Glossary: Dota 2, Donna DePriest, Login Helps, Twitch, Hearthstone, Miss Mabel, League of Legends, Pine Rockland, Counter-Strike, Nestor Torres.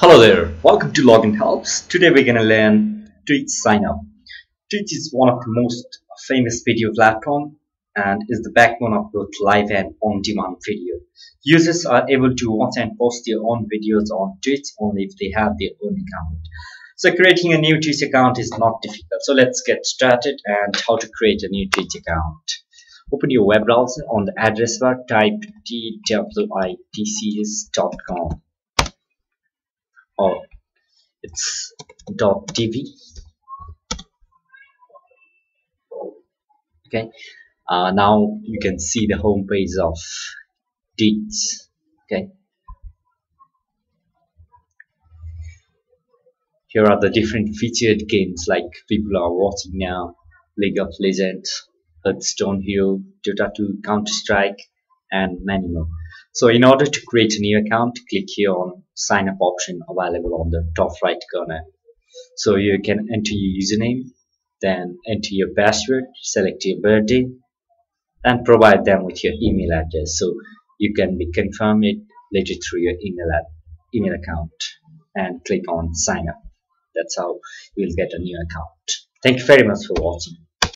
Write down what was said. Hello there, welcome to Login Helps. Today we're gonna learn Twitch sign up. Twitch is one of the most famous video platform and is the backbone of both live and on-demand video. Users are able to watch and post their own videos on Twitch only if they have their own account. So creating a new Twitch account is not difficult. So let's get started and how to create a new Twitch account. Open your web browser. On the address bar, type twitcs.com. Oh, it's .tv. Okay, now you can see the home page of Twitch. Okay, here are the different featured games like people are watching now: League of Legends, Hearthstone, Dota 2, Counter-Strike, and many more. So in order to create a new account, click here on sign up option available on the top right corner. So you can enter your username, then enter your password, select your birthday, and provide them with your email address so you can confirm it later through your email account, and click on sign up. That's how you'll get a new account. Thank you very much for watching.